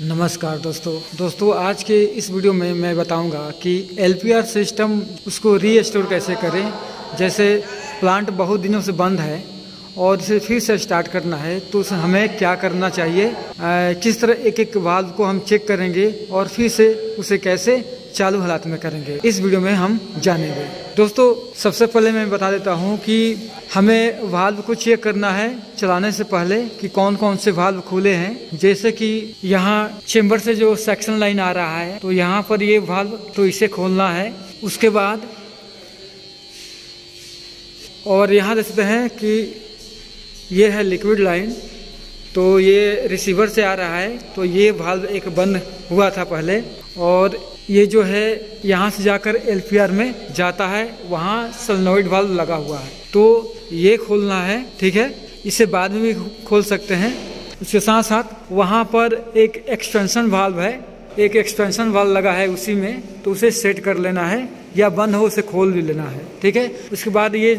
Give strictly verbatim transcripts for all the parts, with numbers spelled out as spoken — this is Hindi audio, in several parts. नमस्कार दोस्तों दोस्तों आज के इस वीडियो में मैं बताऊंगा कि एल पी आर सिस्टम उसको रीस्टोर कैसे करें। जैसे प्लांट बहुत दिनों से बंद है और इसे फिर से स्टार्ट करना है तो उसे हमें क्या करना चाहिए, आ, किस तरह एक एक वाल्व को हम चेक करेंगे और फिर से उसे कैसे चालू हालात में करेंगे, इस वीडियो में हम जानेंगे। दोस्तों सबसे पहले मैं बता देता हूँ कि हमें वाल्व को चेक करना है चलाने से पहले कि कौन कौन से वाल्व खुले हैं। जैसे कि यहाँ चेम्बर से जो सेक्शन लाइन आ रहा है तो यहाँ पर ये वाल्व तो इसे खोलना है। उसके बाद और यहाँ देखते हैं कि ये है लिक्विड लाइन, तो ये रिसीवर से आ रहा है तो ये वाल्व एक बंद हुआ था पहले और ये जो है यहाँ से जाकर एल पी आर में जाता है, वहाँ सोलेनोइड वाल्व लगा हुआ है तो ये खोलना है। ठीक है, इसे बाद में भी खोल सकते हैं। इसके साथ साथ वहाँ पर एक एक्सटेंशन वाल्व है, एक एक्सटेंशन वाल्व लगा है उसी में, तो उसे सेट कर लेना है या बंद हो उसे खोल भी लेना है। ठीक है, उसके बाद ये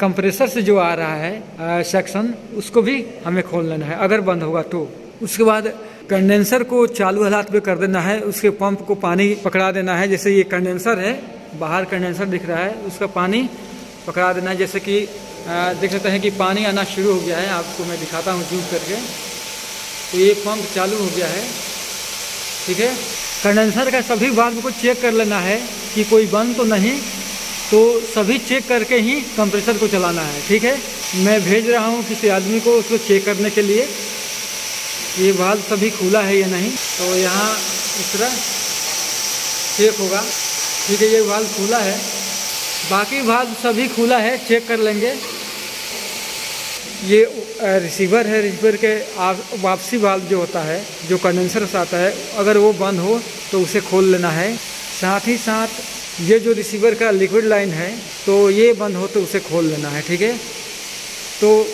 कंप्रेसर से जो आ रहा है सेक्शन उसको भी हमें खोल लेना है अगर बंद होगा तो। उसके बाद कंडेंसर को चालू हालात में कर देना है, उसके पंप को पानी पकड़ा देना है। जैसे ये कंडेंसर है, बाहर कंडेंसर दिख रहा है, उसका पानी पकड़ा देना है। जैसे कि देख सकते हैं कि पानी आना शुरू हो गया है, आपको मैं दिखाता हूँ जूम करके, तो ये पंप चालू हो गया है। ठीक है, कंडेंसर का सभी वाल्व को चेक कर लेना है कि कोई बंद तो नहीं, तो सभी चेक करके ही कंप्रेसर को चलाना है। ठीक है, मैं भेज रहा हूँ किसी आदमी को उसको चेक करने के लिए ये वाल्व सभी खुला है या नहीं, तो यहाँ इस तरह चेक होगा। ठीक है, ये वाल्व खुला है, बाकी वाल्व सभी खुला है, चेक कर लेंगे। ये रिसीवर है, रिसीवर के वापसी वाल्व जो होता है जो कंडेंसर से आता है अगर वो बंद हो तो उसे खोल लेना है। साथ ही साथ ये जो रिसीवर का लिक्विड लाइन है तो ये बंद हो तो उसे खोल लेना है। ठीक है, तो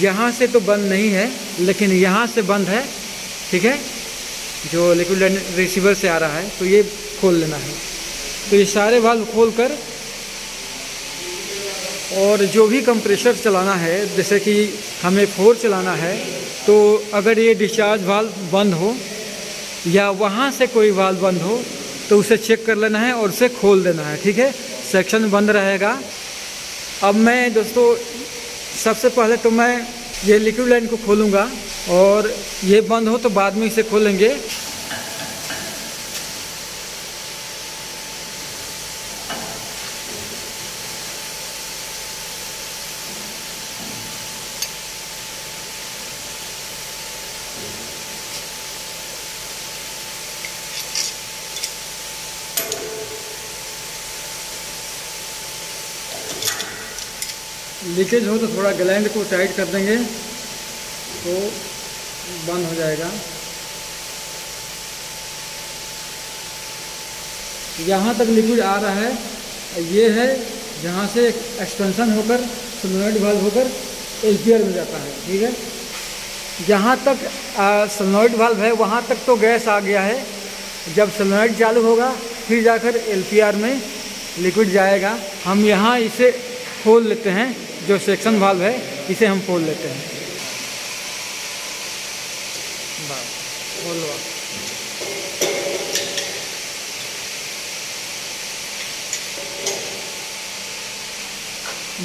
यहाँ से तो बंद नहीं है लेकिन यहाँ से बंद है। ठीक है, जो लिक्विड लाइन रिसीवर से आ रहा है तो ये खोल लेना है। तो ये सारे वाल्व खोल कर और जो भी कंप्रेसर चलाना है, जैसे कि हमें फोर चलाना है तो अगर ये डिस्चार्ज वाल्व बंद हो या वहाँ से कोई वाल्व बंद हो तो उसे चेक कर लेना है और उसे खोल देना है। ठीक है, सेक्शन बंद रहेगा। अब मैं दोस्तों सबसे पहले तो मैं ये लिक्विड लाइन को खोलूँगा और ये बंद हो तो बाद में इसे खोलेंगे। लीकेज हो तो थोड़ा ग्लैंड को टाइट कर देंगे तो बंद हो जाएगा। यहाँ तक लिक्विड आ रहा है, ये है जहाँ से एक्सटेंशन होकर सोलेनोइड वाल्व होकर एल पी आर में जाता है। ठीक है, जहाँ तक सोलेनोइड वाल्व है वहाँ तक तो गैस आ गया है, जब सोलेनोइड चालू होगा फिर जाकर एल पी आर में लिक्विड जाएगा। हम यहाँ इसे खोल लेते हैं, जो सेक्शन वाल्व है इसे हम खोल लेते हैं।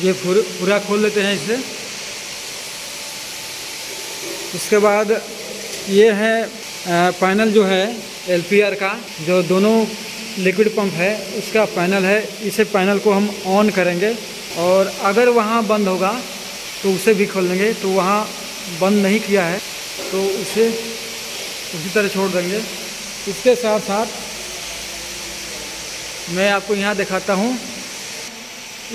ये पूरा खोल लेते हैं इसे। उसके बाद ये है पैनल जो है एल पी आर का, जो दोनों लिक्विड पंप है उसका पैनल है, इसे पैनल को हम ऑन करेंगे और अगर वहाँ बंद होगा तो उसे भी खोलेंगे। तो वहाँ बंद नहीं किया है तो उसे उसी तरह छोड़ देंगे। इसके साथ साथ मैं आपको यहाँ दिखाता हूँ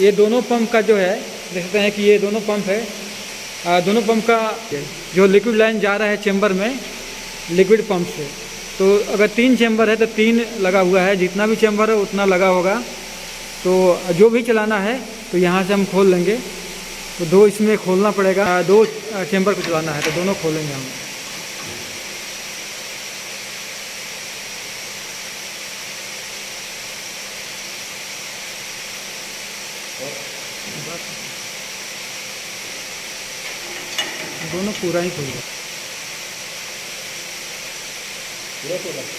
ये दोनों पंप का जो है, देखते हैं कि ये दोनों पंप है, दोनों पंप का जो लिक्विड लाइन जा रहा है चेम्बर में लिक्विड पंप से, तो अगर तीन चेम्बर है तो तीन लगा हुआ है, जितना भी चेम्बर है उतना लगा होगा। तो जो भी चलाना है तो यहाँ से हम खोल लेंगे, तो दो इसमें खोलना पड़ेगा, दो चेम्बर को चलाना है तो दोनों खोलेंगे हम। दोनों पूरा ही खोलेंगे। ग्रोथ हो जाती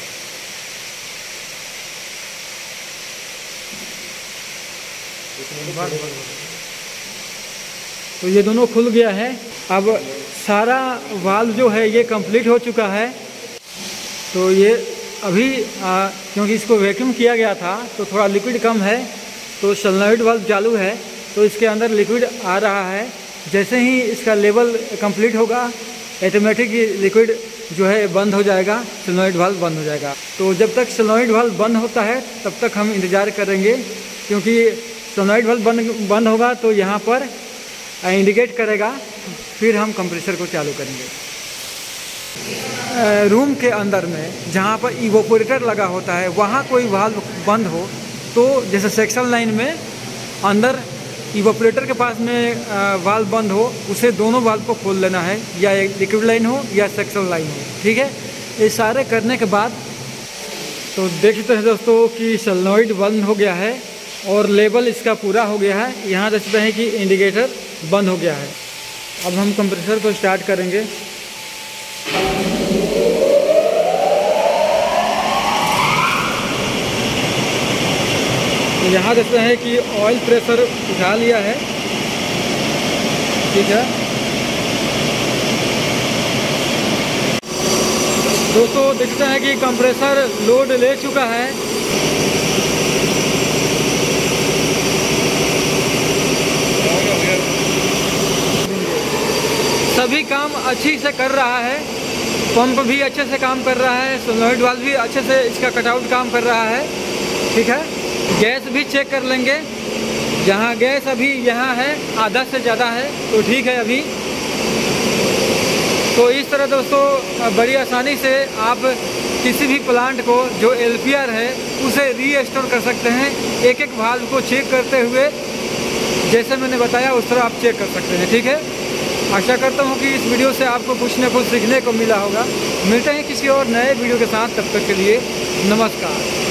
है। तो ये दोनों खुल गया है। अब सारा वाल्व जो है ये कंप्लीट हो चुका है। तो ये अभी आ, क्योंकि इसको वैक्यूम किया गया था तो थोड़ा लिक्विड कम है, तो सोलेनोइड वाल्व चालू है तो इसके अंदर लिक्विड आ रहा है। जैसे ही इसका लेवल कंप्लीट होगा ऑटोमेटिक लिक्विड जो है बंद हो जाएगा, सोलेनोइड वाल्व बंद हो जाएगा। तो जब तक सोलेनोइड वाल्व बंद होता है तब तक हम इंतज़ार करेंगे, क्योंकि सोलेनोइड वाल्व बंद बंद होगा तो यहाँ पर इंडिकेट करेगा, फिर हम कंप्रेसर को चालू करेंगे। रूम के अंदर में जहाँ पर इवोपोरेटर लगा होता है वहाँ कोई वाल्व बंद हो तो जैसे सेक्शन लाइन में अंदर इवोपोरेटर के पास में वाल्व बंद हो, उसे दोनों वाल्व को खोल लेना है, या एक लिक्विड लाइन हो या सेक्शन लाइन हो। ठीक है, ये सारे करने के बाद तो देखते हैं दोस्तों कि सोलेनोइड बंद हो गया है और लेवल इसका पूरा हो गया है। यहाँ देखते हैं कि इंडिकेटर बंद हो गया है। अब हम कंप्रेसर को स्टार्ट करेंगे। यहाँ देखते हैं कि ऑयल प्रेशर उठा लिया है। ठीक है दोस्तों, देखते हैं कि कंप्रेसर लोड ले चुका है। सभी काम अच्छी से कर रहा है, पंप भी अच्छे से काम कर रहा है, सोलेनोइड वाल्व भी अच्छे से इसका कटआउट काम कर रहा है। ठीक है, गैस भी चेक कर लेंगे। जहाँ गैस अभी यहाँ है आधा से ज़्यादा है तो ठीक है अभी। तो इस तरह दोस्तों बड़ी आसानी से आप किसी भी प्लांट को जो एल पी आर है उसे रीस्टोर कर सकते हैं, एक एक वाल्व को चेक करते हुए जैसे मैंने बताया उस तरह आप चेक कर सकते हैं। ठीक है, आशा करता हूँ कि इस वीडियो से आपको कुछ ना कुछ सीखने को मिला होगा। मिलते हैं किसी और नए वीडियो के साथ, तब तक के लिए नमस्कार।